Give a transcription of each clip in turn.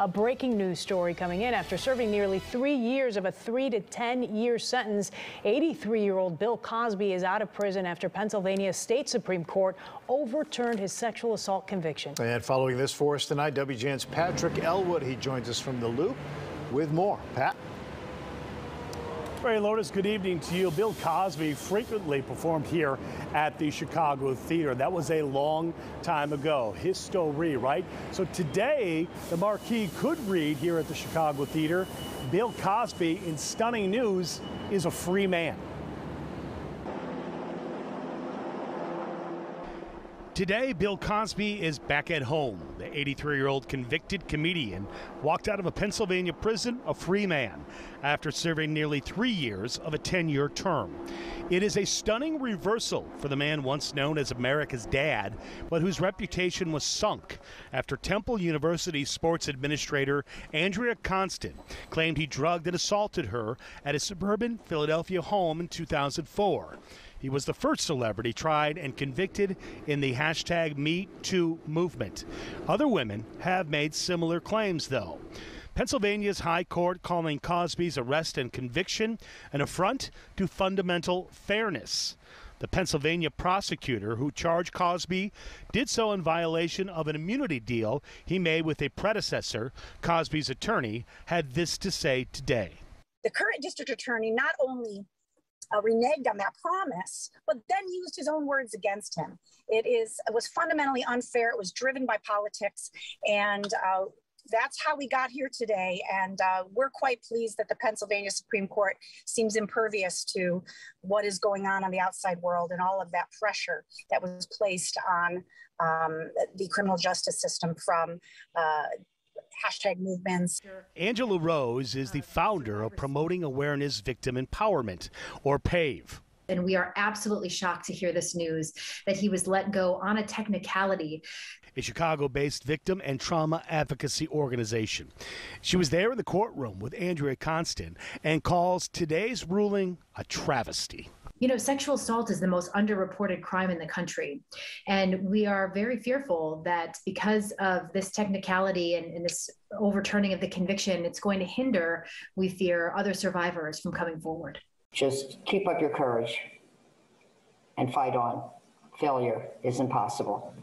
A breaking news story coming in. After serving nearly 3 years of a 3 to 10 year sentence, 83-year-old Bill Cosby is out of prison after Pennsylvania State Supreme Court overturned his sexual assault conviction. And following this for us tonight, WGN's Patrick Elwood. He joins us from The Loop with more. Pat? Larry Lotus, good evening to you. Bill Cosby frequently performed here at the Chicago Theater. That was a long time ago. His story, right? So today, the marquee could read here at the Chicago Theater, Bill Cosby, in stunning news, is a free man. Today, Bill Cosby is back at home. The 83-year-old convicted comedian walked out of a Pennsylvania prison a free man after serving nearly 3 years of a 10-year term. It is a stunning reversal for the man once known as America's dad, but whose reputation was sunk after Temple University sports administrator Andrea Constand claimed he drugged and assaulted her at his suburban Philadelphia home in 2004. He was the first celebrity tried and convicted in the #MeToo movement. Other women have made similar claims, though. Pennsylvania's high court calling Cosby's arrest and conviction an affront to fundamental fairness. The Pennsylvania prosecutor who charged Cosby did so in violation of an immunity deal he made with a predecessor. Cosby's attorney had this to say today. The current district attorney not only reneged on that promise, but then used his own words against him. It was fundamentally unfair. It was driven by politics, and that's how we got here today. And we're quite pleased that the Pennsylvania Supreme Court seems impervious to what is going on the outside world and all of that pressure that was placed on the criminal justice system from #movements. Angela Rose is the founder of Promoting Awareness Victim Empowerment, or PAVE. And we are absolutely shocked to hear this news that he was let go on a technicality. A Chicago-based victim and trauma advocacy organization. She was there in the courtroom with Andrea Constand and calls today's ruling a travesty. You know, sexual assault is the most underreported crime in the country. And we are very fearful that because of this technicality and this overturning of the conviction, it's going to hinder, we fear, other survivors from coming forward. Just keep up your courage and fight on. Failure is impossible.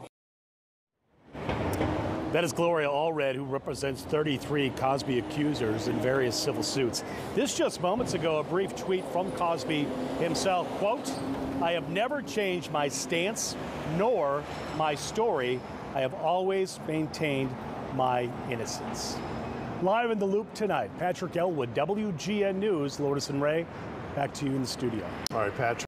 That is Gloria Allred, who represents 33 Cosby accusers in various civil suits. This just moments ago, a brief tweet from Cosby himself, quote, "I have never changed my stance nor my story. I have always maintained my innocence." Live in The Loop tonight, Patrick Elwood, WGN News, Lotus and Ray, back to you in the studio. All right, Patrick.